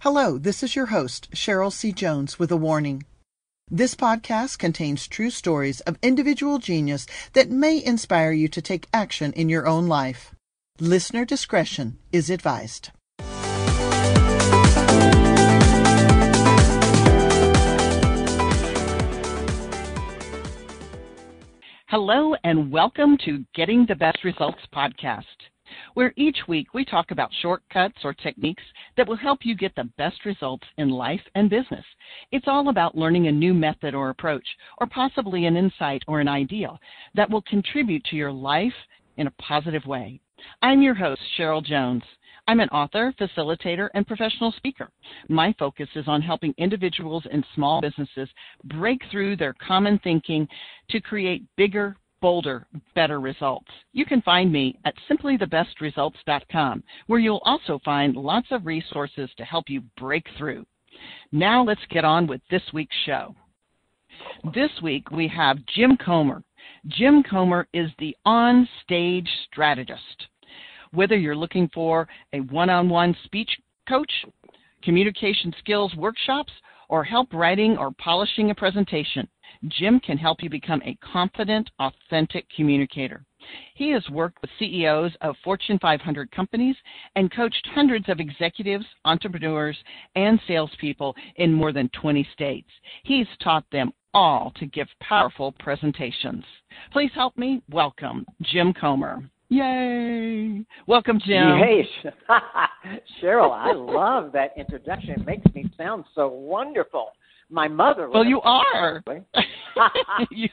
Hello, this is your host, Cheryl C. Jones, with a warning. This podcast contains true stories of individual genius that may inspire you to take action in your own life. Listener discretion is advised. Hello and welcome to Getting the Best Results podcast, where each week we talk about shortcuts or techniques that will help you get the best results in life and business. It's all about learning a new method or approach, or possibly an insight or an idea that will contribute to your life in a positive way. I'm your host, Cheryl Jones. I'm an author, facilitator, and professional speaker. My focus is on helping individuals and small businesses break through their common thinking to create bigger, bolder, better results. You can find me at simplythebestresults.com, where you'll also find lots of resources to help you break through. Now let's get on with this week's show. This week we have Jim Comer. Jim Comer is the on-stage strategist. Whether you're looking for a one-on-one speech coach, communication skills workshops, or help writing or polishing a presentation, Jim can help you become a confident, authentic communicator. He has worked with CEOs of Fortune 500 companies and coached hundreds of executives, entrepreneurs, and salespeople in more than 20 states. He's taught them all to give powerful presentations. Please help me welcome Jim Comer. Yay! Welcome, Jim. Hey, Cheryl, I love that introduction. It makes me sound so wonderful. My mother. Well, you are. but you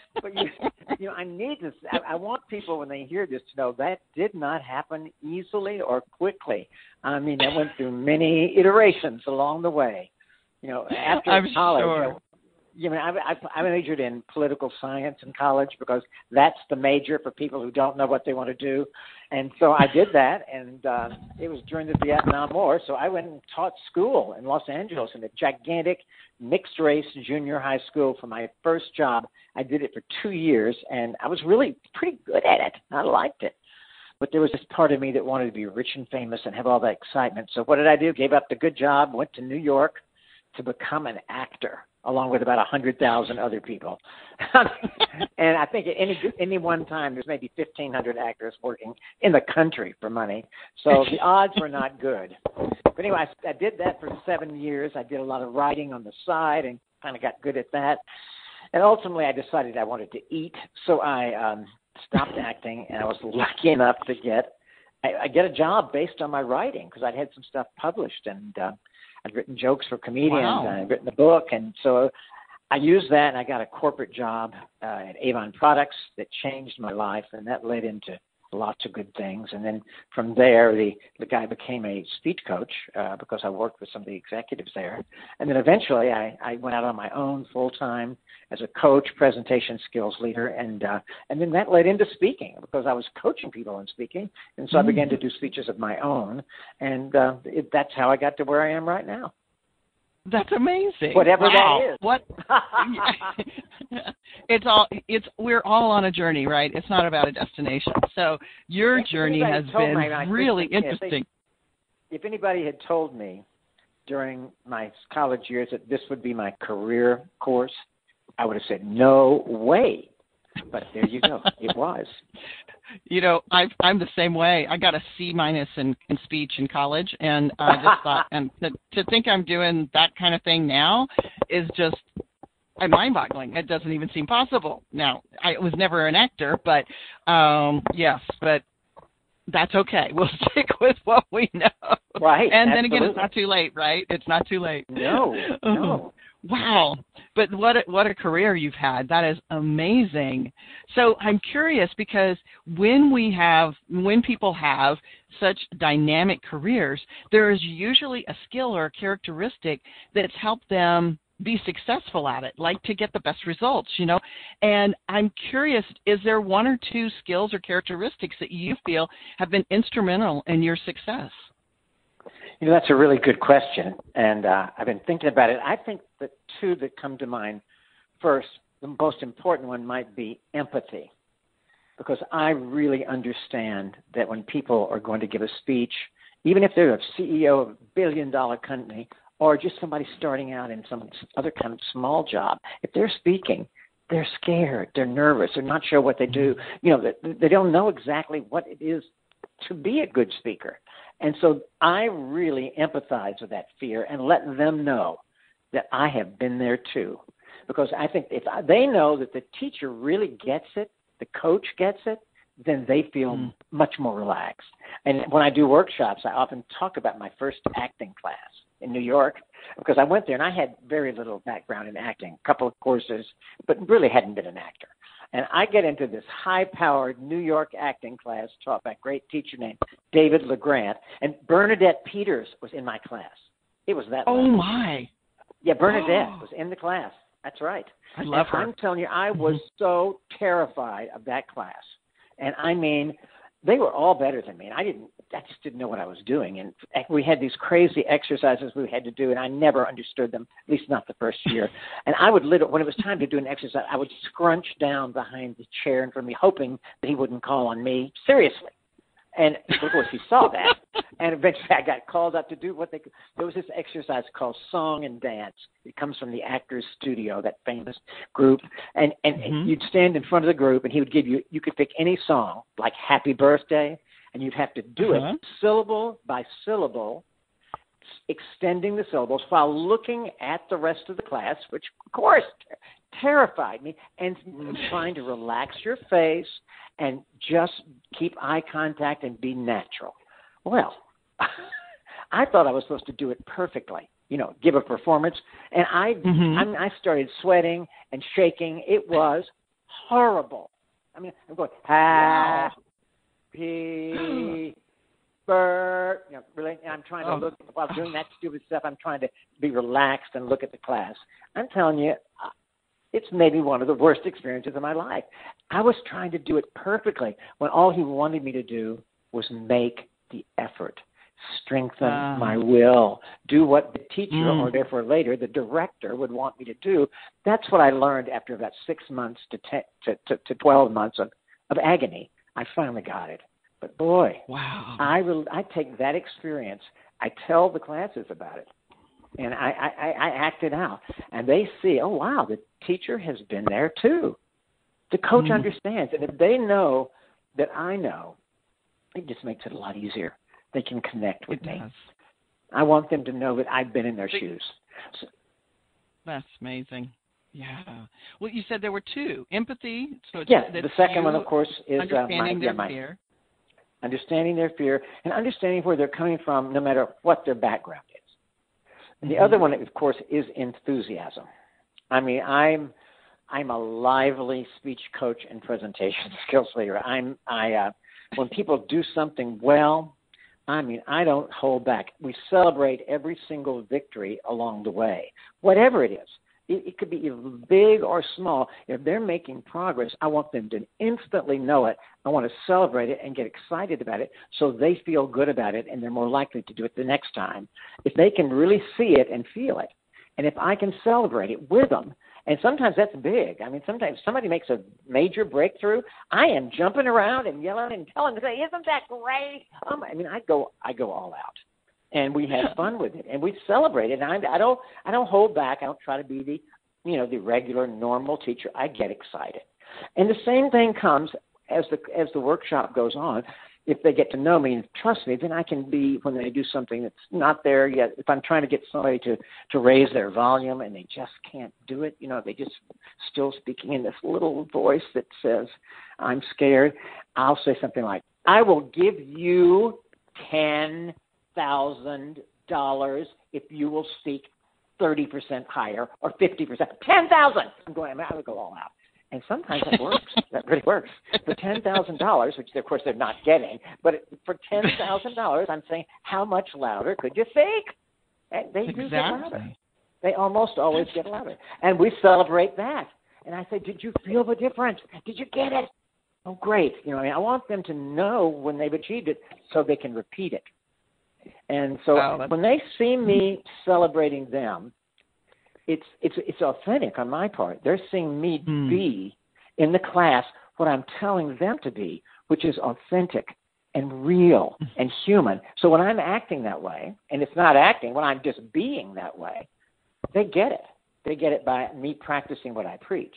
know, I need this. I want people when they hear this to know that did not happen easily or quickly. I mean, I went through many iterations along the way. You know, after college. Sure. I majored in political science in college because that's the major for people who don't know what they want to do. And so I did that, and it was during the Vietnam War. So I went and taught school in Los Angeles in a gigantic mixed-race junior high school for my first job. I did it for 2 years, and I was really pretty good at it. I liked it. But there was this part of me that wanted to be rich and famous and have all that excitement. So what did I do? Gave up the good job, went to New York to become an actor, along with about 100,000 other people. And I think at any one time, there's maybe 1,500 actors working in the country for money. So the odds were not good. But anyway, I did that for 7 years. I did a lot of writing on the side and kind of got good at that. And ultimately, I decided I wanted to eat. So I stopped acting, and I was lucky enough to get a job based on my writing because I'd had some stuff published, and I'd written jokes for comedians. Wow. And I'd written a book. And so I used that, and I got a corporate job at Avon Products that changed my life, and that led into lots of good things. And then from there, the guy became a speech coach because I worked with some of the executives there. And then eventually I went out on my own full-time as a coach, presentation skills leader, and then that led into speaking because I was coaching people in speaking. And so I began to do speeches of my own, and that's how I got to where I am right now. That's amazing. Whatever that is. What? We're all on a journey, right? It's not about a destination. So your journey has been really interesting. If anybody had told me during my college years that this would be my career course, I would have said, no way. But there you go. It was. You know, I'm the same way. I got a C- in speech in college, and I just thought, and to think I'm doing that kind of thing now is just mind-boggling. It doesn't even seem possible. Now, I was never an actor, but yes, but that's okay. We'll stick with what we know. Right. And absolutely. Then again, it's not too late, right? It's not too late. No. Wow. But what a career you've had. That is amazing. So I'm curious because when people have such dynamic careers, there is usually a skill or a characteristic that's helped them be successful at it, like to get the best results, you know. And I'm curious, is there one or two skills or characteristics that you feel have been instrumental in your success? You know, that's a really good question, and I've been thinking about it. I think the two that come to mind first, the most important one might be empathy, because I really understand that when people are going to give a speech, even if they're a CEO of a billion-dollar company, or just somebody starting out in some other kind of small job, if they're speaking, they're scared, they're nervous, they're not sure what they do. You know, they don't know exactly what it is to be a good speaker. And so I really empathize with that fear and let them know that I have been there too. Because I think if they know that the teacher really gets it, the coach gets it, then they feel much more relaxed. And when I do workshops, I often talk about my first acting class in New York, because I went there and I had very little background in acting, a couple of courses, but really hadn't been an actor. And I get into this high-powered New York acting class taught by a great teacher named David LeGrant, and Bernadette Peters was in my class. It was that. Oh, my. Yeah, Bernadette was in the class. That's right. I love her. I'm telling you, I was so terrified of that class. And I mean, they were all better than me. And I just didn't know what I was doing. And we had these crazy exercises we had to do, and I never understood them, at least not the first year. And I would literally, when it was time to do an exercise, I would scrunch down behind the chair in front of me, hoping that he wouldn't call on me seriously. And of course, he saw that. And eventually, I got called up to do what they could. There was this exercise called Song and Dance. It comes from the Actors Studio, that famous group. And you'd stand in front of the group, and he would give you, you could pick any song, like Happy Birthday, and you'd have to do it syllable by syllable, extending the syllables while looking at the rest of the class, which, of course, terrified me, and trying to relax your face and just keep eye contact and be natural. Well, I thought I was supposed to do it perfectly, you know, give a performance. And I started sweating and shaking. It was horrible. I mean, I'm going, happy bird. You know, really, I'm trying to look, while doing that stupid stuff, I'm trying to be relaxed and look at the class. I'm telling you, it's maybe one of the worst experiences of my life. I was trying to do it perfectly when all he wanted me to do was make the effort, strengthen my will, do what the teacher or therefore later the director would want me to do. That's what I learned after about 6 months to 12 months of agony. I finally got it. But boy, wow! I take that experience. I tell the classes about it. And I act it out. And they see, oh, wow, the teacher has been there too. The coach understands. And if they know that I know, it just makes it a lot easier. They can connect with me. I want them to know that I've been in their shoes. So, that's amazing. Yeah. Well, you said there were two. Empathy. So the second one, of course, is understanding their fear. Understanding their fear and understanding where they're coming from, no matter what their background is. And the other one, of course, is enthusiasm. I mean, I'm a lively speech coach and presentation skills leader. When people do something well, I mean, I don't hold back. We celebrate every single victory along the way, whatever it is. It could be big or small. If they're making progress, I want them to instantly know it. I want to celebrate it and get excited about it so they feel good about it and they're more likely to do it the next time. If they can really see it and feel it, and if I can celebrate it with them, and sometimes that's big. I mean, sometimes somebody makes a major breakthrough. I am jumping around and yelling and telling them, isn't that great? I mean, I go all out. And we have fun with it, and we celebrate it. And I don't hold back. I don't try to be the regular, normal teacher. I get excited, and the same thing comes as the workshop goes on. If they get to know me and trust me, then I can be when they do something that's not there yet. If I'm trying to get somebody to raise their volume and they just can't do it, they just still speaking in this little voice that says, "I'm scared." I'll say something like, "I will give you $10,000 if you will speak 30% higher or 50%. 10,000. I would go all out, and sometimes that works. That really works. For $10,000, which of course they're not getting, but for $10,000, I'm saying, how much louder could you think? And they do get louder. They almost always get louder, and we celebrate that. And I say, did you feel the difference? Did you get it? Oh, great. I want them to know when they've achieved it, so they can repeat it. And so when they see me celebrating them, it's authentic on my part. They're seeing me be in the class what I'm telling them to be, which is authentic and real and human. So when I'm acting that way, and it's not acting, when I'm just being that way, they get it. They get it by me practicing what I preach.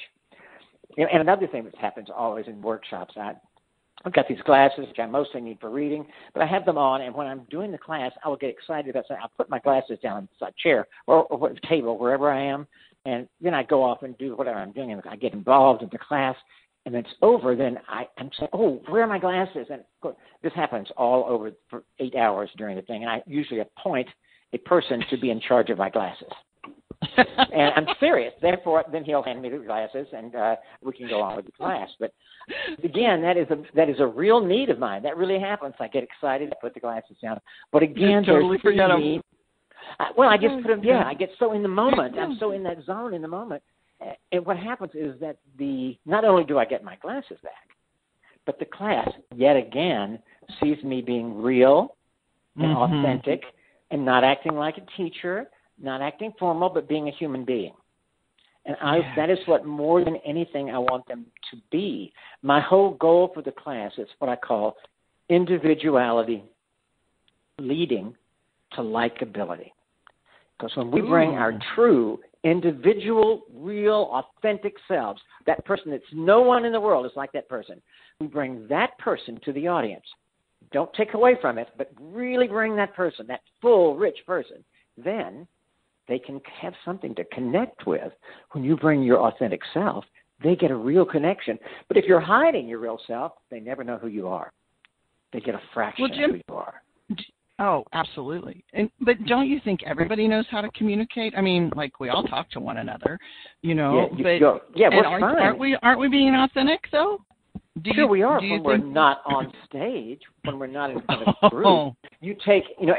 And another thing that happens always in workshops, I've got these glasses, which I mostly need for reading, but I have them on, and when I'm doing the class, I will get excited about something. I'll put my glasses down on a chair or a table, wherever I am, and then I go off and do whatever I'm doing, and I get involved in the class, and it's over. Then I'm saying, oh, where are my glasses? And of course, this happens all over for 8 hours during the thing, and I usually appoint a person to be in charge of my glasses. And I'm serious. Therefore, then he'll hand me the glasses, and we can go on with the class. But again, that is a real need of mine. That really happens. I get excited. I put the glasses down. But again, totally forget them. Well, I just put them. Yeah, I get so in the moment. I'm so in that zone in the moment. And what happens is that not only do I get my glasses back, but the class yet again sees me being real and authentic, and not acting like a teacher. Not acting formal, but being a human being. And that is what more than anything I want them to be. My whole goal for the class is what I call individuality leading to likability. Because when we bring our true, individual, real, authentic selves, that person that's no one in the world is like that person, we bring that person to the audience. Don't take away from it, but really bring that person, that full, rich person. Then they can have something to connect with. When you bring your authentic self, they get a real connection. But if you're hiding your real self, they never know who you are. They get a fraction of who you are. Oh, absolutely. But don't you think everybody knows how to communicate? I mean, like we all talk to one another, you know. Fine. Aren't we being authentic, though? We are when we're not on stage, when we're not in front of a group.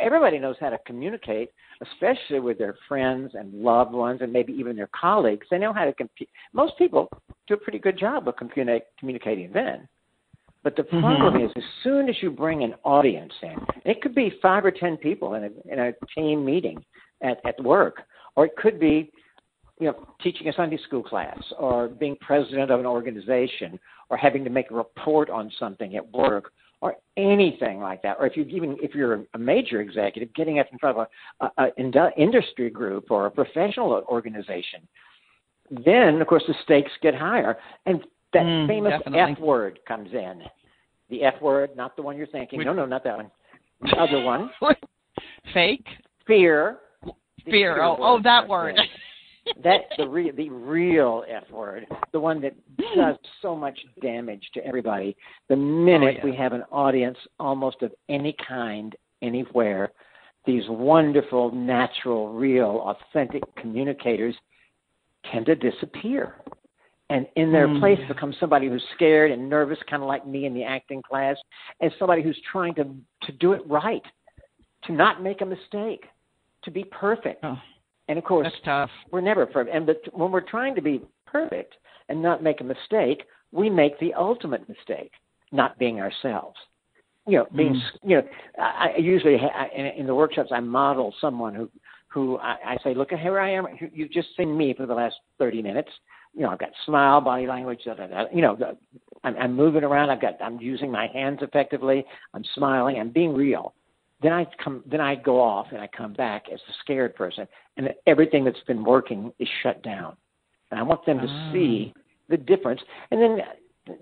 Everybody knows how to communicate, especially with their friends and loved ones and maybe even their colleagues. They know how to compete. Most people do a pretty good job of communicating then. But the problem is, as soon as you bring an audience in, it could be 5 or 10 people in a team meeting at work, or it could be teaching a Sunday school class, or being president of an organization, or having to make a report on something at work, or anything like that. Or if you're a major executive, getting up in front of an industry group or a professional organization, then of course the stakes get higher, and that famous definitely. F word comes in. The F word, not the one you're thinking. No, not that one. The other one. Fake. Fear. Fear. Oh, that word. That's the real F word, the one that does so much damage to everybody. The minute we have an audience almost of any kind, anywhere, these wonderful, natural, real, authentic communicators tend to disappear. And in their place becomes somebody who's scared and nervous, kind of like me in the acting class, and somebody who's trying to do it right, to not make a mistake, to be perfect. Oh. And, of course, that's tough. We're never perfect. And when we're trying to be perfect and not make a mistake, we make the ultimate mistake, not being ourselves. I usually in the workshops I model someone who I say, look, here I am. You've just seen me for the last 30 minutes. I've got smile, body language, I'm moving around. I'm using my hands effectively. I'm smiling. I'm being real. Then I go off and I come back as a scared person, and everything that's been working is shut down. And I want them to see the difference. And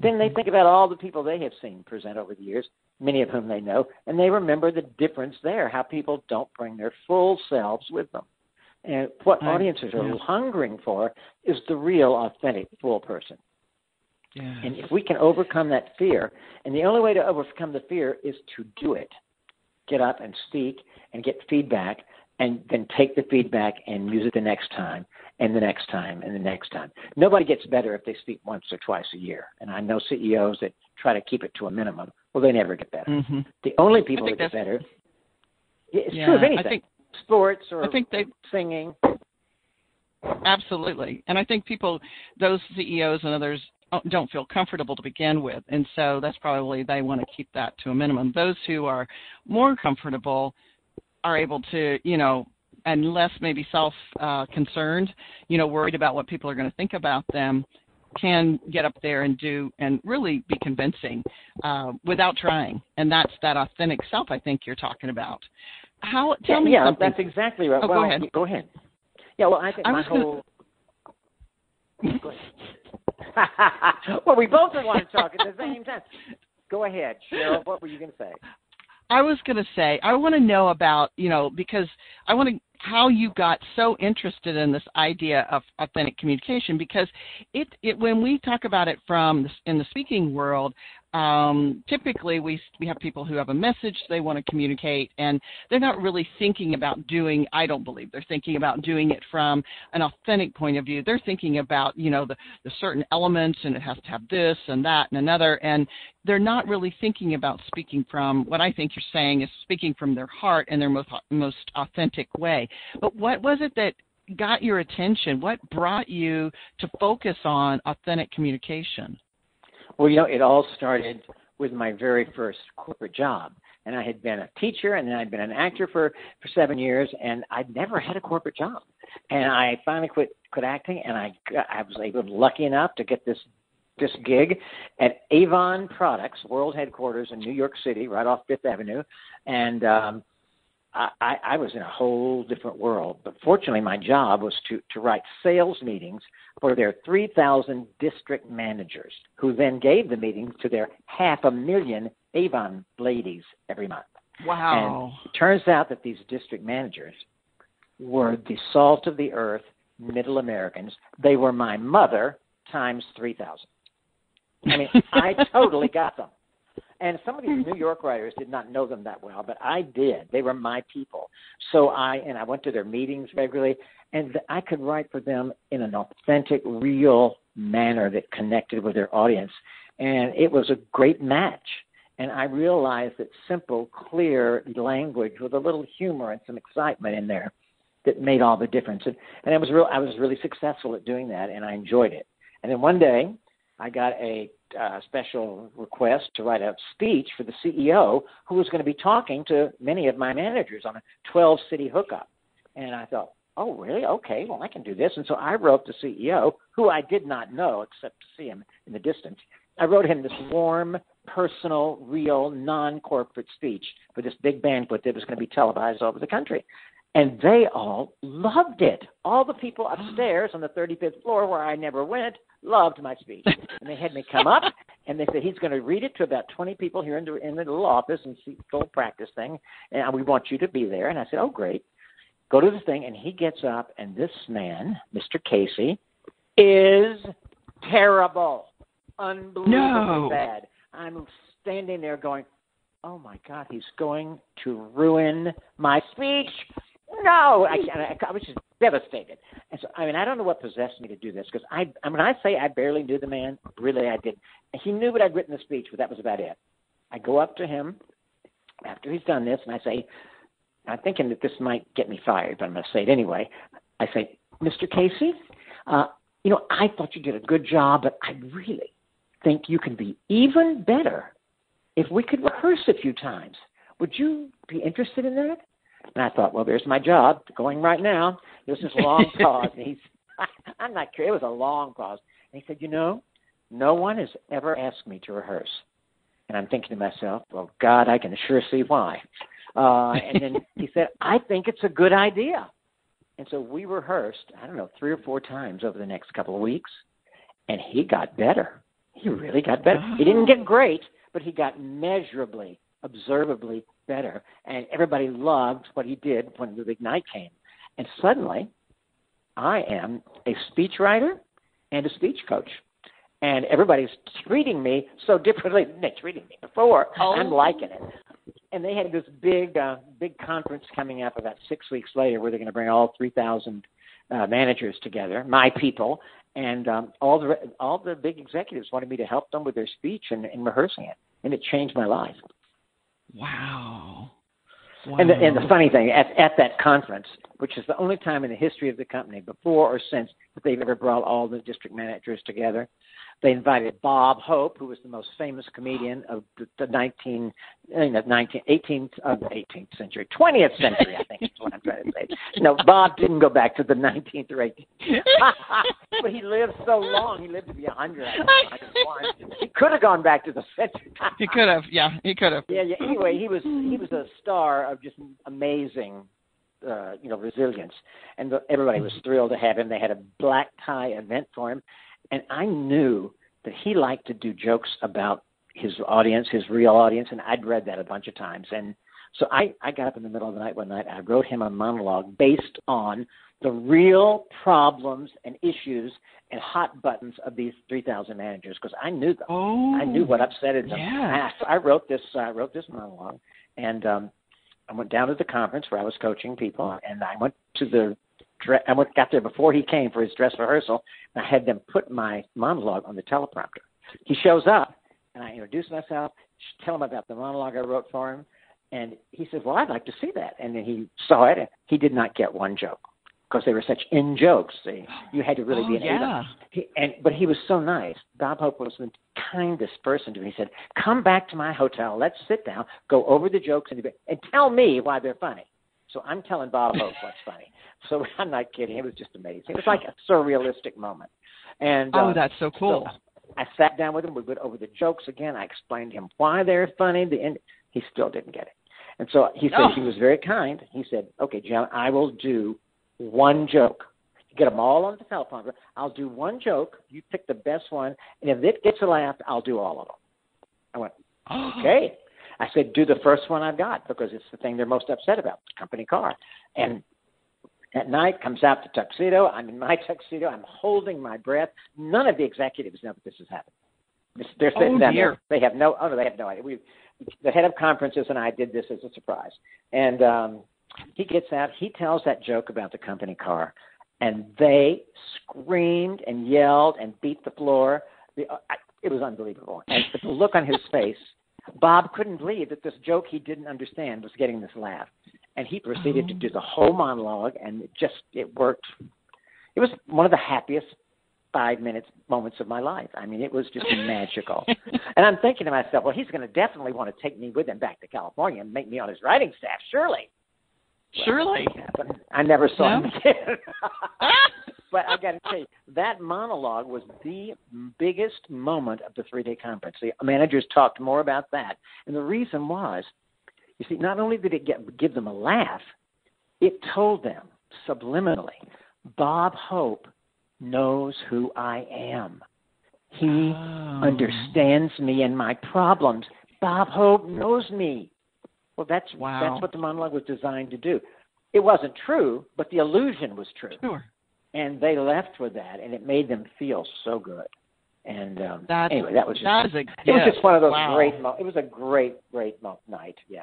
then they think about all the people they have seen present over the years, many of whom they know, and they remember the difference there, how people don't bring their full selves with them. And what audiences are hungering for is the real, authentic, full person. Yeah. And if we can overcome that fear, and the only way to overcome the fear is to do it. Get up and speak and get feedback, and then take the feedback and use it the next time and the next time and the next time. Nobody gets better if they speak once or twice a year. And I know CEOs that try to keep it to a minimum. Well, they never get better. Mm-hmm. The only people that get better, it's true of anything, sports or singing. Absolutely. And I think those CEOs and others, don't feel comfortable to begin with. And so that's probably, they want to keep that to a minimum. Those who are more comfortable are able to, and less maybe self-concerned, worried about what people are going to think about them, can get up there and do and really be convincing without trying. And that's that authentic self I think you're talking about. How? Tell me something. Yeah, that's exactly right. Oh, well, go ahead. Yeah, well, I think Go ahead. Well, we both are want to talk at the same time. Go ahead, Cheryl. What were you going to say? I was going to say, I want to know about, because I want to how you got so interested in this idea of authentic communication, because it when we talk about it in the speaking world, typically we have people who have a message they want to communicate, and they're not really thinking about doing, I don't believe they're thinking about doing it from an authentic point of view. They're thinking about, the certain elements, and it has to have this and that and another, and they're not really thinking about speaking from what I think you're saying is speaking from their heart and their most authentic way. But what was it that got your attention? What brought you to focus on authentic communication? Well, it all started with my very first corporate job. And I had been a teacher, and then I'd been an actor for 7 years, and I'd never had a corporate job. And I finally quit acting, and I was lucky enough to get this gig at Avon Products, world headquarters in New York City, right off Fifth Avenue. And I was in a whole different world. But fortunately, my job was to write sales meetings for their 3,000 district managers, who then gave the meetings to their 500,000 Avon ladies every month. Wow. And it turns out that these district managers were the salt of the earth, middle Americans. They were my mother times 3,000. I mean, I totally got them. And some of these New York writers did not know them that well, but I did. They were my people. So I went to their meetings regularly, and I could write for them in an authentic, real manner that connected with their audience. And it was a great match. And I realized that simple, clear language with a little humor and some excitement in there that made all the difference. And I was really successful at doing that, and I enjoyed it. And then one day I got a special request to write a speech for the CEO, who was going to be talking to many of my managers on a 12-city hookup. And I thought, oh, really? Okay, well, I can do this. And so I wrote the CEO, who I did not know except to see him in the distance. I wrote him this warm, personal, real, non-corporate speech for this big banquet that was going to be televised all over the country. And they all loved it. All the people upstairs on the 35th floor where I never went loved my speech. And they had me come up, and they said, he's going to read it to about 20 people here in the little office and see the whole practice thing, and we want you to be there. And I said, oh, great. Go to the thing, and he gets up, and this man, Mr. Casey, is terrible. Unbelievably bad. I'm standing there going, oh, my God, he's going to ruin my speech. No, I was just devastated. And so, I don't know what possessed me to do this, because when I say I barely knew the man, really I didn't. He knew what I'd written the speech, but that was about it. I go up to him after he's done this, and I say, I'm thinking that this might get me fired, but I'm going to say it anyway. I say, Mr. Casey, I thought you did a good job, but I really think you can be even better if we could rehearse a few times. Would you be interested in that? And I thought, well, there's my job going right now. There was this long pause. And I'm not curious. It was a long pause. And he said, no one has ever asked me to rehearse. And I'm thinking to myself, well, God, I can sure see why. And then he said, I think it's a good idea. And so we rehearsed, 3 or 4 times over the next couple of weeks. And he got better. He really got better. He didn't get great, but he got measurably, observably better, and everybody loved what he did when the big night came. And suddenly, I am a speechwriter and a speech coach, and everybody's treating me so differently than they treated me before. Oh. I'm liking it. And they had this big conference coming up about 6 weeks later, where they're going to bring all 3,000 managers together, my people, and all the big executives wanted me to help them with their speech and rehearsing it, and it changed my life. Wow. And the funny thing, at that conference, which is the only time in the history of the company, before or since, that they've ever brought all the district managers together, They invited Bob Hope, who was the most famous comedian of the 18th century, 20th century, I think is what I'm trying to say. No, Bob didn't go back to the 19th or 18th. But he lived so long. He lived to be 100. He could have gone back to the century. He could have, yeah. He could have. Yeah. Anyway, he was a star of just amazing resilience. And everybody was thrilled to have him. They had a black tie event for him. And I knew that he liked to do jokes about his audience, his real audience, and I'd read that a bunch of times. And so I got up in the middle of the night one night, I wrote him a monologue based on the real problems and issues and hot buttons of these 3,000 managers, because I knew them. Oh, I knew what upset them. Yeah. I wrote this monologue, and I went down to the conference where I was coaching people, and I went to the got there before he came for his dress rehearsal, and I had them put my monologue on the teleprompter. He shows up, and I introduce myself, tell him about the monologue I wrote for him, and he said, well, I'd like to see that. And then he saw it, and he did not get one joke because they were such in-jokes. You had to really be an A-level. But he was so nice. Bob Hope was the kindest person to me. He said, come back to my hotel. Let's sit down, go over the jokes, and tell me why they're funny. So I'm telling Bob Hope what's funny. So I'm not kidding. It was just amazing. It was like a surrealistic moment. And that's so cool. So I sat down with him. We went over the jokes again. I explained to him why they're funny. He still didn't get it. And so he said he was very kind. He said, okay, Jim, I will do one joke. You get them all on the telephone. I'll do one joke. You pick the best one. And if it gets a laugh, I'll do all of them. I went, okay. I said, do the first one I've got because it's the thing they're most upset about, the company car. And at night, comes out the tuxedo. I'm in my tuxedo. I'm holding my breath. None of the executives know that this has happened. They're sitting down there. They have no idea. The head of conferences and I did this as a surprise. And he gets out. He tells that joke about the company car. And they screamed and yelled and beat the floor. It was unbelievable. And the look on his face, Bob couldn't believe that this joke he didn't understand was getting this laugh. And he proceeded to do the whole monologue, and it worked. It was one of the happiest moments of my life. I mean, it was just magical. And I'm thinking to myself, well, he's going to definitely want to take me with him back to California and make me on his writing staff, surely. Well, surely. I never saw him again. But I got to tell you, that monologue was the biggest moment of the three-day conference. The managers talked more about that. And the reason was, you see, not only did it give them a laugh, it told them subliminally, Bob Hope knows who I am. He understands me and my problems. Bob Hope knows me. Well, that's what the monologue was designed to do. It wasn't true, but the illusion was true. Sure. And they left with that, and it made them feel so good. And anyway, that was just one of those great moments. It was a great night, yeah.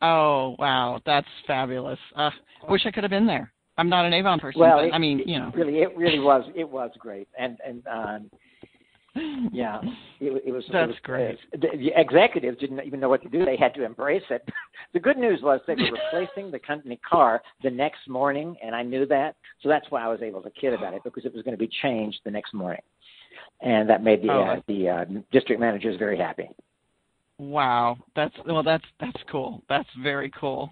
Oh, wow, that's fabulous. I wish I could have been there. I'm not an Avon person, It really was. It was great. Yeah, it was. That's great. The executives didn't even know what to do. They had to embrace it. The good news was they were replacing the company car the next morning, and I knew that. So that's why I was able to kid about it, because it was going to be changed the next morning. And that made the district managers very happy. Wow. That's cool. That's very cool.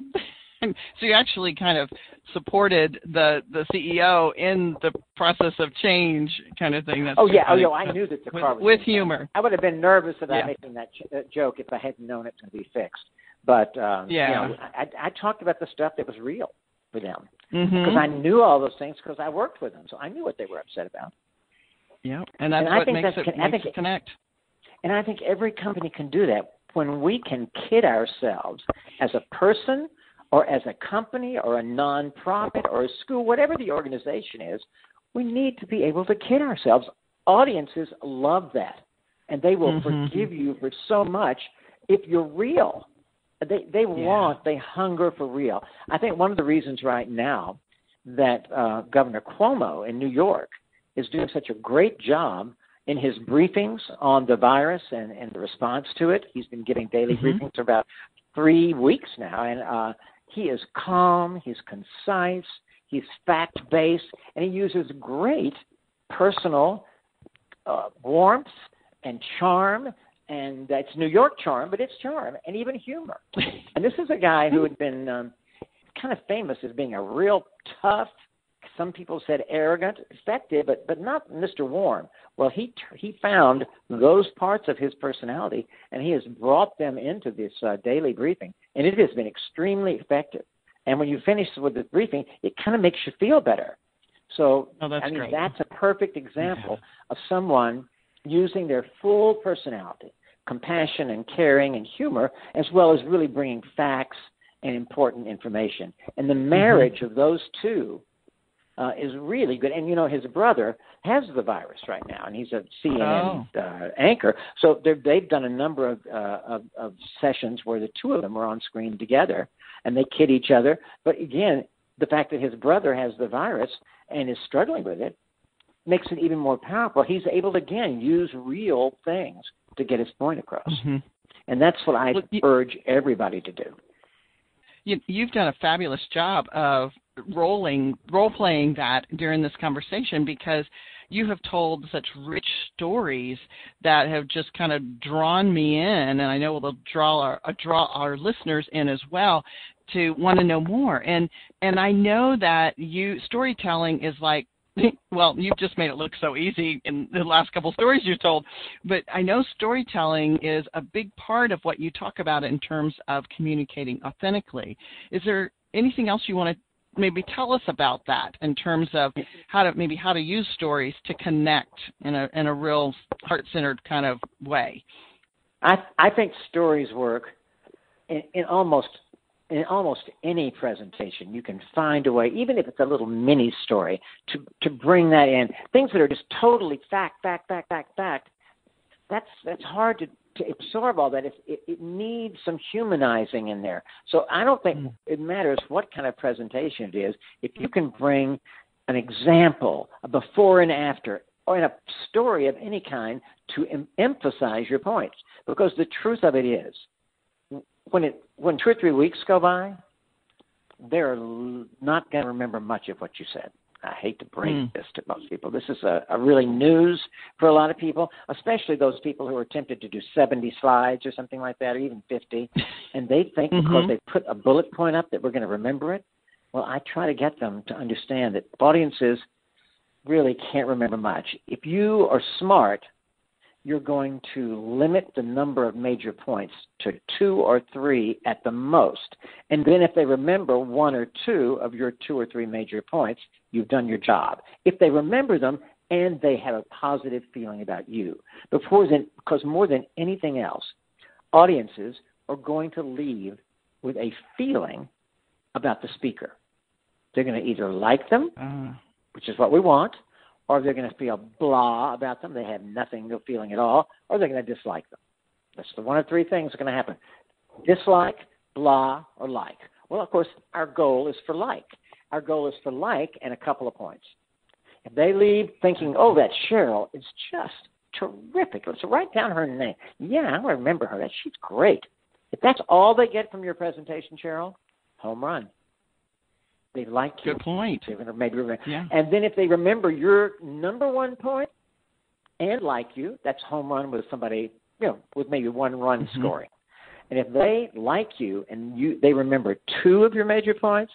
So you actually kind of supported the CEO in the process of change kind of thing. I knew that the car was with humor. I would have been nervous about making that joke if I hadn't known it's going to be fixed. But I talked about the stuff that was real for them because I knew all those things because I worked with them. So I knew what they were upset about. Yeah, and that's what makes it connect. And I think every company can do that when we can kid ourselves as a person or as a company or a nonprofit or a school, whatever the organization is, we need to be able to kid ourselves. Audiences love that, and they will forgive you for so much if you're real. They hunger for real. I think one of the reasons right now that Governor Cuomo in New York is doing such a great job in his briefings on the virus and the response to it. He's been giving daily briefings for about 3 weeks now, and he is calm, he's concise, he's fact-based, and he uses great personal warmth and charm, and it's New York charm, but it's charm, and even humor. And this is a guy who had been kind of famous as being a real tough, some people said arrogant, effective, but not Mr. Warm. Well, he found those parts of his personality, and he has brought them into this daily briefing, and it has been extremely effective. And when you finish with the briefing, it kind of makes you feel better. So, great. That's a perfect example of someone using their full personality, compassion and caring and humor, as well as really bringing facts and important information. And the marriage of those two is really good. And, you know, his brother has the virus right now, and he's a CNN anchor. So they've done a number of sessions where the two of them are on screen together, and they kid each other. But, again, the fact that his brother has the virus and is struggling with it makes it even more powerful. He's able to, again, use real things to get his point across. And that's what I urge everybody to do. You've done a fabulous job of role-playing that during this conversation, because you have told such rich stories that have just kind of drawn me in, and I know it'll draw our listeners in as well to want to know more. And I know that storytelling is like, well, you've just made it look so easy in the last couple stories you told, but I know storytelling is a big part of what you talk about in terms of communicating authentically. Is there anything else you want to maybe tell us about that in terms of how to use stories to connect in a real heart-centered kind of way? I think stories work in almost any presentation. You can find a way, even if it's a little mini story, to bring that in. Things that are just totally fact, that's hard to absorb all that. It needs some humanizing in there. So I don't think it matters what kind of presentation it is. If you can bring an example, a before and after, or in a story of any kind to emphasize your points, because the truth of it is, when 2 or 3 weeks go by, they're not going to remember much of what you said. I hate to break this to most people. This is a really news for a lot of people, especially those people who are tempted to do 70 slides or something like that, or even 50. And they think because they put a bullet point up that we're going to remember it. Well, I try to get them to understand that audiences really can't remember much. If you are smart, you're going to limit the number of major points to 2 or 3 at the most. And then if they remember 1 or 2 of your 2 or 3 major points, you've done your job. If they remember them and they have a positive feeling about you. Because more than anything else, audiences are going to leave with a feeling about the speaker. They're going to either like them, which is what we want, or they're going to feel blah about them. They have nothing, no feeling at all, or they're going to dislike them. That's the one of 3 things that's going to happen. Dislike, blah, or like. Well, of course, our goal is for like. Our goal is for like and a couple of points. If they leave thinking, oh, that Cheryl is just terrific, let's write down her name. Yeah, I remember her. She's great. If that's all they get from your presentation, Cheryl, home run. They like you. Good point. And then if they remember your number one point and like you, that's home run with somebody, you know, with maybe 1 run scoring. And if they like you and they remember 2 of your major points,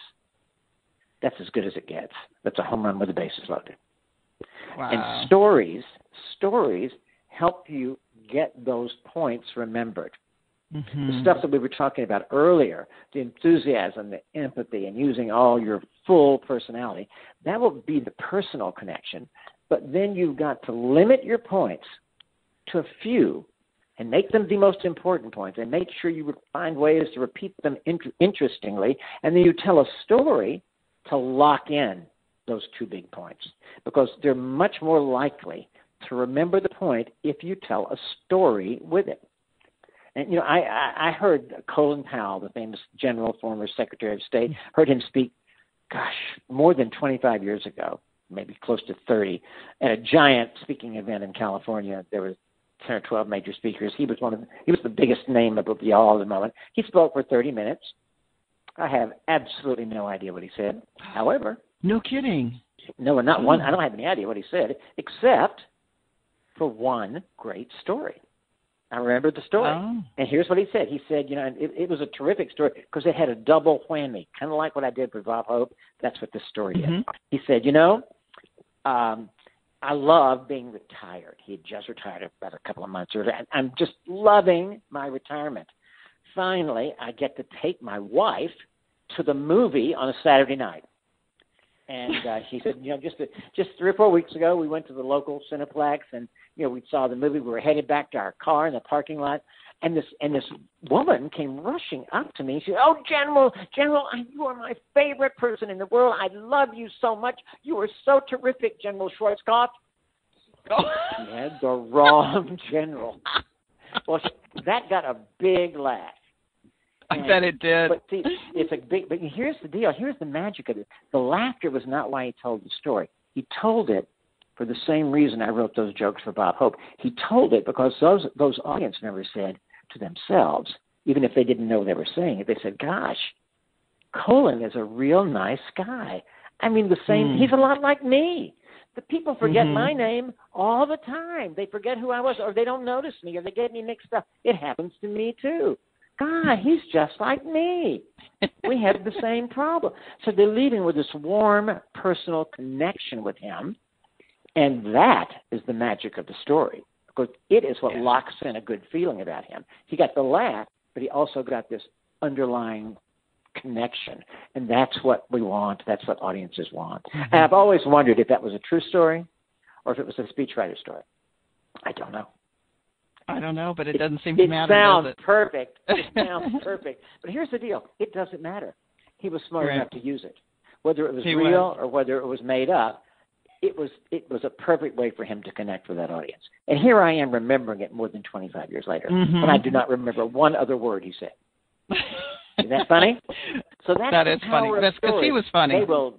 that's as good as it gets. That's a home run with the bases loaded. Wow. And stories help you get those points remembered. The stuff that we were talking about earlier, the enthusiasm, the empathy, and using all your full personality, that will be the personal connection. But then you've got to limit your points to a few and make them the most important points, and make sure you find ways to repeat them interestingly. And then you tell a story to lock in those 2 big points, because they're much more likely to remember the point if you tell a story with it. And, you know, I heard Colin Powell, the famous general, former Secretary of State, heard him speak, gosh, more than 25 years ago, maybe close to 30, at a giant speaking event in California. There was 10 or 12 major speakers. He was the biggest name of the all at the moment. He spoke for 30 minutes. I have absolutely no idea what he said. However. No kidding. No, not one. I don't have any idea what he said, except for one great story. I remember the story. Oh. And here's what he said. He said, you know, and it was a terrific story because it had a double whammy, kind of like what I did with Bob Hope. That's what this story is. He said, you know, I love being retired. He had just retired about a couple of months earlier. I'm just loving my retirement. Finally, I get to take my wife to the movie on a Saturday night. And he said, you know, just 3 or 4 weeks ago, we went to the local Cineplex, and you know, we saw the movie. We were headed back to our car in the parking lot, and this woman came rushing up to me. She said, "Oh, General, you are my favorite person in the world. I love you so much. You are so terrific, General Schwarzkopf." Oh. She had the wrong general. Well, that got a big laugh. I bet it did. But see, it's a big. But here's the deal. Here's the magic of it. The laughter was not why he told the story. He told it for the same reason I wrote those jokes for Bob Hope. He told it because those audience members said to themselves, even if they didn't know they were saying it, they said, "Gosh, Colin is a real nice guy. I mean, the same. He's a lot like me. The people forget my name all the time. They forget who I was, or they don't notice me, or they get me mixed up. It happens to me too." God, he's just like me. We have the same problem. So they're leaving with this warm personal connection with him, and that is the magic of the story, because it is what locks in a good feeling about him. He got the laugh, but he also got this underlying connection, and that's what we want. That's what audiences want. And I've always wondered if that was a true story or if it was a speechwriter story. I don't know, but it doesn't seem to matter. Sounds perfect. It sounds perfect. But here's the deal. It doesn't matter. He was smart enough to use it. Whether it was real or whether it was made up, it was a perfect way for him to connect with that audience. And here I am remembering it more than 25 years later, when I do not remember one other word he said. Isn't that funny? So that is funny. That's because he was funny. They will,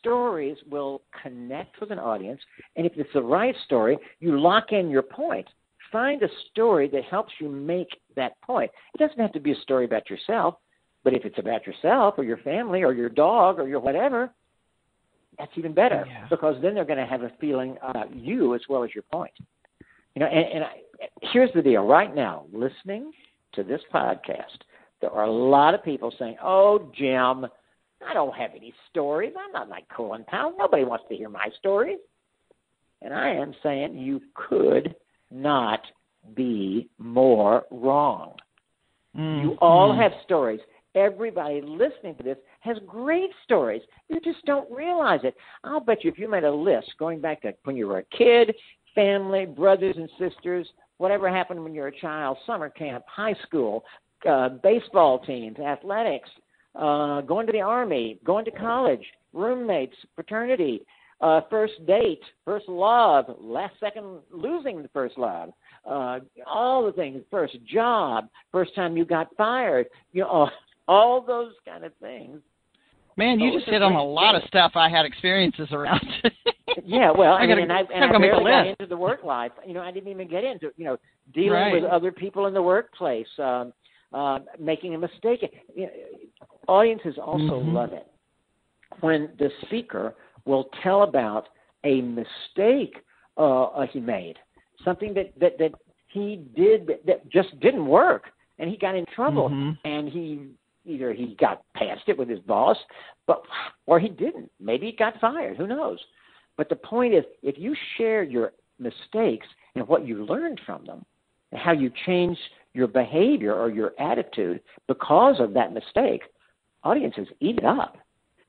stories will connect with an audience, and if it's the right story, you lock in your point. Find a story that helps you make that point. It doesn't have to be a story about yourself, but if it's about yourself or your family or your dog or your whatever, that's even better, because then they're going to have a feeling about you as well as your point. You know, and here's the deal. Right now, listening to this podcast, there are a lot of people saying, "Oh, Jim, I don't have any stories. I'm not like Colin Powell. Nobody wants to hear my stories." And I am saying you could not be more wrong. You all have stories. Everybody listening to this has great stories. You just don't realize it. I'll bet you if you made a list going back to when you were a kid, family, brothers and sisters, whatever happened when you were a child, summer camp, high school, baseball teams, athletics, going to the Army, going to college, roommates, fraternity, first date, first love, last second losing the first love, all the things, first job, first time you got fired, you know, all those kind of things. Man, you just hit on a lot of stuff I had experiences around. Well, I barely got into the work life. You know, I didn't even get into, you know, dealing with other people in the workplace, making a mistake. You know, audiences also love it when the speaker will tell about a mistake he made, something that he did that just didn't work, and he got in trouble, and he got past it with his boss, or he didn't. Maybe he got fired. Who knows? But the point is, if you share your mistakes and what you learned from them, and how you change your behavior or your attitude because of that mistake, audiences eat it up,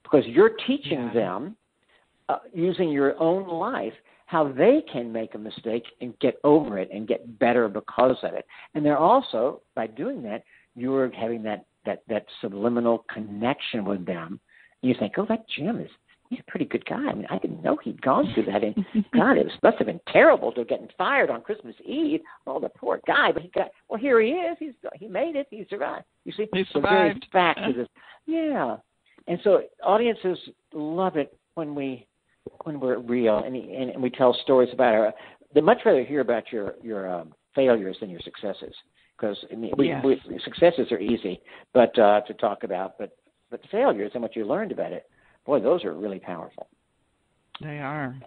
because you're teaching them using your own life how they can make a mistake and get over it and get better because of it. And they're also, by doing that, you're having that subliminal connection with them. You think, "Oh, that Jim he's a pretty good guy. I mean, I didn't know he'd gone through that. And God, must have been terrible to getting fired on Christmas Eve. Oh, the poor guy. But here he is. He made it. He survived." You see, he survived. The very fact of this. Yeah. And so audiences love it when we're real and we tell stories about our. They much rather hear about your failures than your successes, because I mean, we successes are easy, but to talk about, but failures and what you learned about it. Boy, those are really powerful. They are.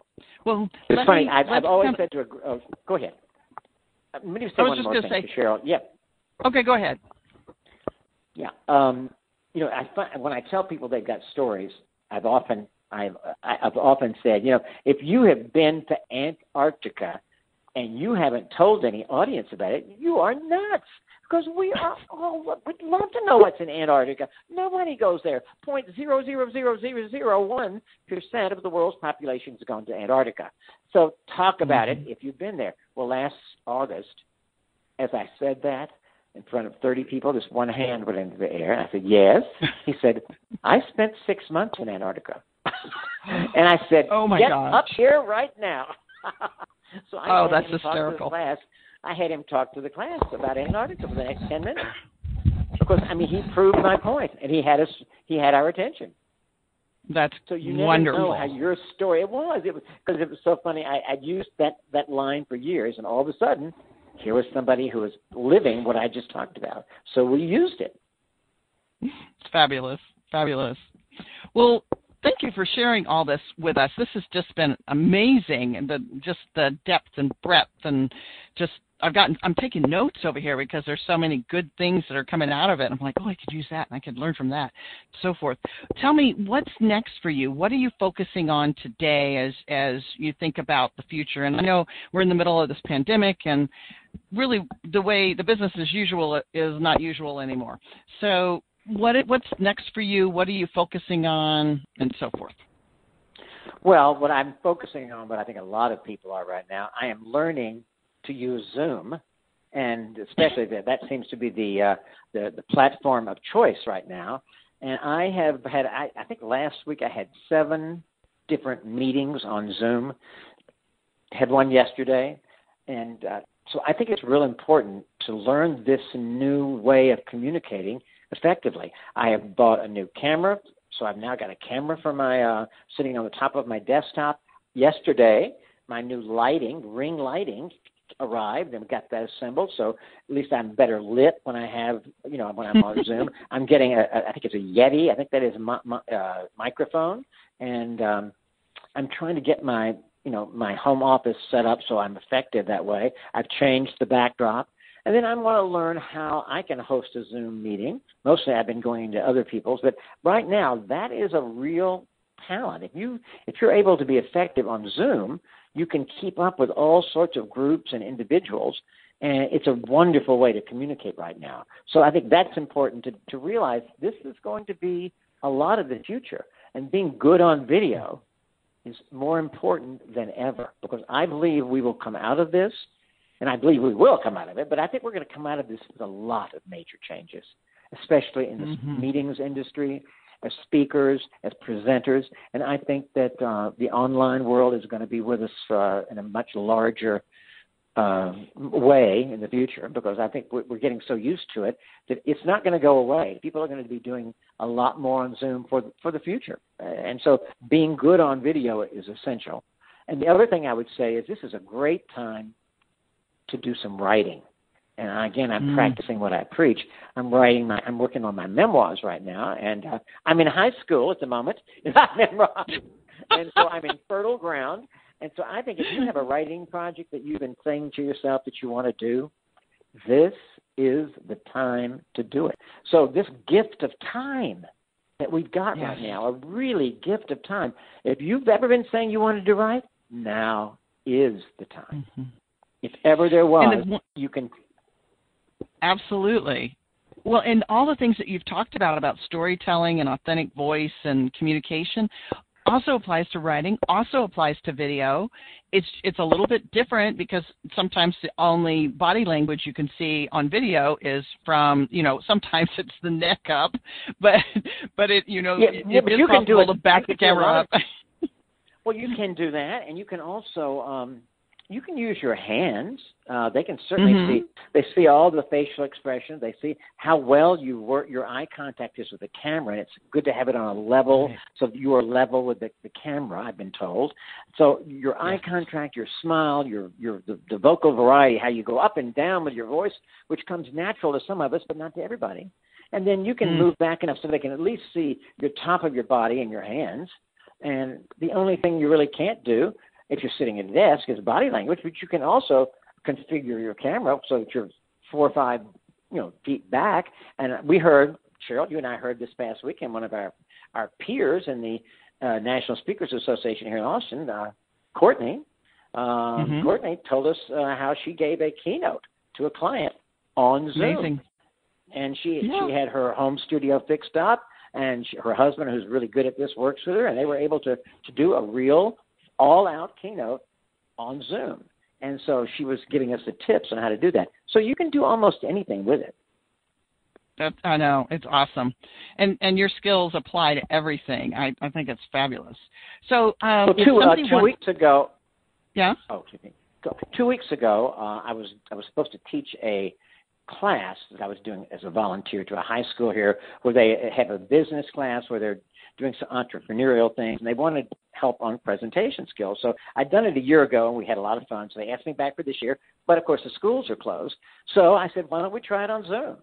Well, it's funny. I've always said to a go ahead. Let me say one more thing to Cheryl. Yeah. Okay, go ahead. Yeah. You know, I find, when I tell people they've got stories, I've often said, you know, if you have been to Antarctica and you haven't told any audience about it, you are nuts. Because we are all, we'd love to know what's in Antarctica. Nobody goes there. 0.00001% of the world's population has gone to Antarctica. So talk about it if you've been there. Well, last August, as I said that in front of 30 people, this one hand went into the air. I said, yes. He said, I spent 6 months in Antarctica. And I said, oh my gosh, up here right now. So I oh, that's hysterical. I had him talk to the class about Antarctica for the next 10 minutes. Because, I mean, he proved my point, and he had our attention. That's wonderful. So you never know how your story it was because it was so funny. I'd used that line for years, and all of a sudden, here was somebody who was living what I just talked about. So we used it. It's fabulous, fabulous. Well, thank you for sharing all this with us. This has just been amazing, and the depth and breadth and just I'm taking notes over here because there's so many good things that are coming out of it. I'm like, oh, I could use that and I could learn from that, so forth. Tell me, what's next for you? What are you focusing on today as you think about the future? And I know we're in the middle of this pandemic, and really the way the business as usual is not usual anymore. So what's next for you? What are you focusing on, and so forth? Well, what I'm focusing on, what I think a lot of people are right now, I am learning to use Zoom, and especially that seems to be the platform of choice right now. And I have had, I think last week I had 7 different meetings on Zoom. Had one yesterday, and so I think it's real important to learn this new way of communicating effectively. I have bought a new camera, so I've now got a camera for my sitting on the top of my desktop. Yesterday, my new ring lighting. Arrived and got that assembled, so at least I'm better lit when I have, you know, when I'm on Zoom. I'm getting I think it's a Yeti. I think that is my microphone, and I'm trying to get my home office set up so I'm effective that way. I've changed the backdrop, and then I want to learn how I can host a Zoom meeting. Mostly, I've been going to other people's, but right now that is a real talent. If you're able to be effective on Zoom, you can keep up with all sorts of groups and individuals, and it's a wonderful way to communicate right now. So I think that's important to realize this is going to be a lot of the future, and being good on video is more important than ever, because I believe we will come out of this, and I believe we will come out of it, but I think we're going to come out of this with a lot of major changes, especially in the meetings industry, as speakers, as presenters, and I think that the online world is going to be with us in a much larger way in the future, because I think we're getting so used to it that it's not going to go away. People are going to be doing a lot more on Zoom for the future, and so being good on video is essential. And the other thing I would say is this is a great time to do some writing. And again, I'm practicing what I preach. I'm working on my memoirs right now, and I'm in high school at the moment in my memoirs, and so I'm in fertile ground. And so I think if you have a writing project that you've been saying to yourself that you want to do, this is the time to do it. So this gift of time that we've got right now, a really gift of time. If you've ever been saying you wanted to write, now is the time. Mm-hmm. If ever there was, you can. Absolutely. Well, and all the things that you've talked about storytelling and authentic voice and communication also applies to writing, also applies to video. It's a little bit different because sometimes the only body language you can see on video is from, you know, sometimes it's the neck up, but it, you know, it is possible to back the camera up. Well, you can do that, and you can also you can use your hands. They can certainly see. They see all the facial expressions. They see how well you work. Your eye contact is with the camera, and it's good to have it on a level, so that you are level with the camera. I've been told. So your eye contact, your smile, your vocal variety, how you go up and down with your voice, which comes natural to some of us, but not to everybody. And then you can move back enough so they can at least see the top of your body and your hands. And the only thing you really can't do if you're sitting at a desk is body language, but you can also configure your camera so that you're 4 or 5, feet back. And we heard, Cheryl, you and I heard this past weekend, one of our peers in the National Speakers Association here in Austin, Courtney. Courtney told us how she gave a keynote to a client on Zoom. Amazing. And she had her home studio fixed up, and her husband, who's really good at this, works with her, and they were able to do a real all-out keynote on Zoom. And so she was giving us the tips on how to do that. So you can do almost anything with it. I know. It's awesome. And your skills apply to everything. I think it's fabulous. So Two weeks ago, I was supposed to teach a class that I was doing as a volunteer to a high school here where they have a business class where they're doing some entrepreneurial things, and they wanted help on presentation skills. So I'd done it a year ago, and we had a lot of fun, so they asked me back for this year. But, of course, the schools are closed. So I said, why don't we try it on Zoom?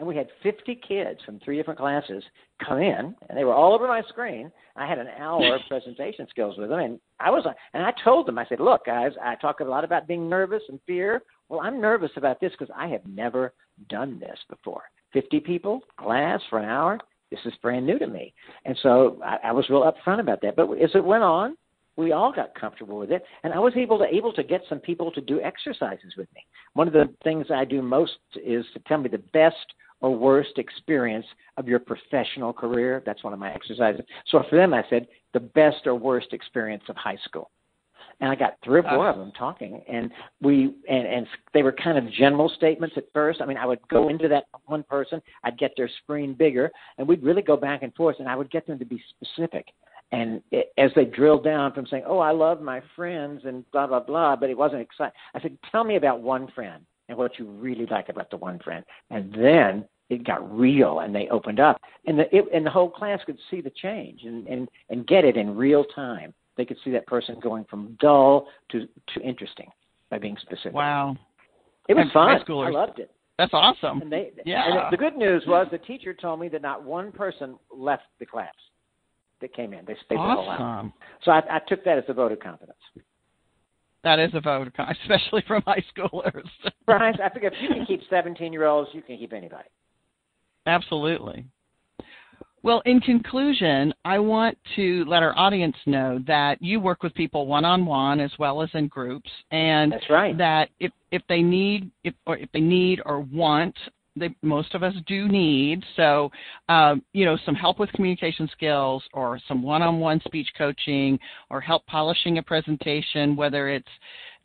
And we had 50 kids from 3 different classes come in, and they were all over my screen. I had an hour of presentation skills with them, and I told them, I said, look, guys, I talk a lot about being nervous and fear. Well, I'm nervous about this because I have never done this before. 50 people, class for an hour, this is brand new to me. And so I was real upfront about that. But as it went on, we all got comfortable with it, and I was able to get some people to do exercises with me. One of the things I do most is to tell me the best or worst experience of your professional career. That's one of my exercises. So for them, I said, the best or worst experience of high school. And I got 3 or 4 of them talking, and they were kind of general statements at first. I mean, I would go into that one person, I'd get their screen bigger, and we'd really go back and forth, and I would get them to be specific. And as they drilled down from saying, oh, I love my friends and blah, blah, blah, but it wasn't exciting. I said, tell me about one friend and what you really like about the one friend. And then it got real, and they opened up. And the whole class could see the change and get it in real time. They could see that person going from dull to interesting by being specific. Wow. It was fun. I loved it. That's awesome. And and the good news was the teacher told me that not one person left the class that came in. They stayed the whole hour. So I took that as a vote of confidence. That is a vote of confidence, especially from high schoolers. Brian, I figure if you can keep 17-year-olds, you can keep anybody. Absolutely. Well, in conclusion, I want to let our audience know that you work with people one-on-one as well as in groups, and that's right. That if they need or want, most of us do need. So, some help with communication skills, or some one-on-one speech coaching, or help polishing a presentation, whether it's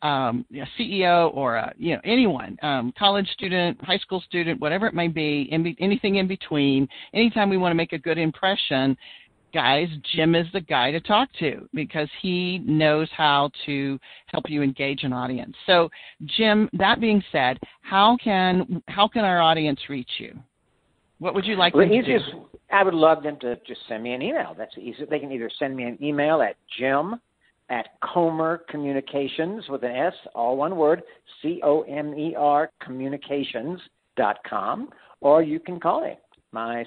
a CEO or anyone, college student, high school student, whatever it may be, anything in between. Anytime we want to make a good impression, guys, Jim is the guy to talk to because he knows how to help you engage an audience. So, Jim, that being said, how can our audience reach you? What would you like them to do? I would love them to just send me an email. That's easy. They can either send me an email at jim@comercommunications with an S, all one word, comercommunications.com, or you can call me. My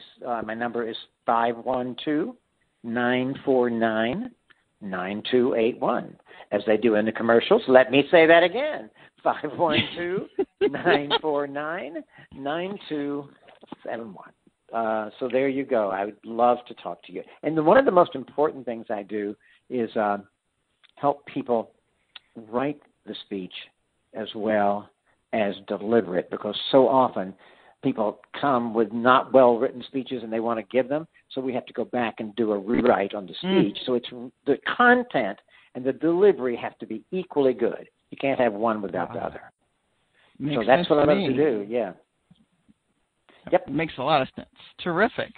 number is 512-949-9281. As they do in the commercials, let me say that again, 512-949-9271. So there you go. I would love to talk to you. And one of the most important things I do is help people write the speech as well as deliver it, because so often people come with not well-written speeches and they want to give them, so we have to go back and do a rewrite on the speech. So it's the content and the delivery have to be equally good. You can't have one without the other. So that's what I love to do, yeah. Yep. Makes a lot of sense. Terrific.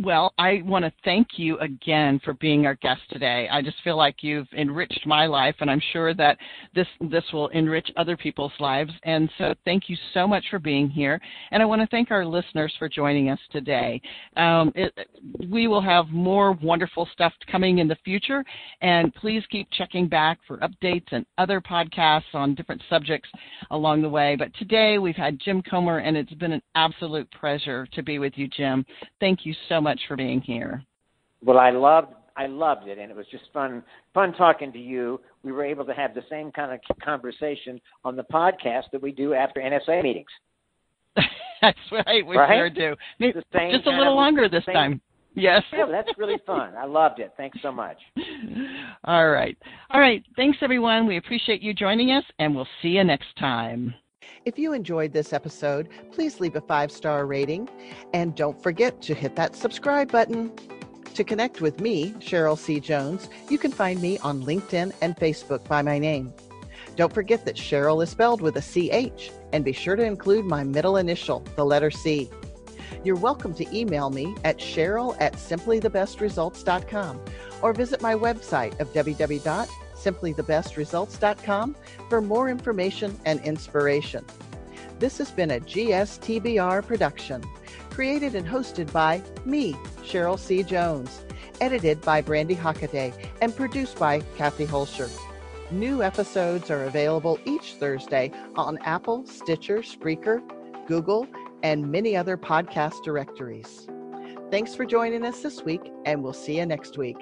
Well, I want to thank you again for being our guest today. I just feel like you've enriched my life, and I'm sure that this will enrich other people's lives. And so thank you so much for being here. And I want to thank our listeners for joining us today. We will have more wonderful stuff coming in the future, and please keep checking back for updates and other podcasts on different subjects along the way. But today we've had Jim Comer, and it's been an absolute pleasure to be with you, Jim. Thank you so much for being here. Well, I loved I loved it, and it was just fun talking to you. We were able to have the same kind of conversation on the podcast that we do after NSA meetings. That's right. We sure do. Maybe just a little longer this time. Yes. Yeah, that's really fun. I loved it. Thanks so much. All right. Thanks, everyone. We appreciate you joining us, and we'll see you next time. If you enjoyed this episode, please leave a 5-star rating, and don't forget to hit that subscribe button. To connect with me, Cheryl C. Jones, you can find me on LinkedIn and Facebook by my name. Don't forget that Cheryl is spelled with a CH, and be sure to include my middle initial, the letter C. You're welcome to email me at cheryl@simplythebestresults.com or visit my website of www.simplythebestresults.com for more information and inspiration. This has been a GSTBR production, created and hosted by me, Cheryl C. Jones, edited by Brandy Hockaday, and produced by Kathy Holscher. New episodes are available each Thursday on Apple, Stitcher, Spreaker, Google, and many other podcast directories. Thanks for joining us this week, and we'll see you next week.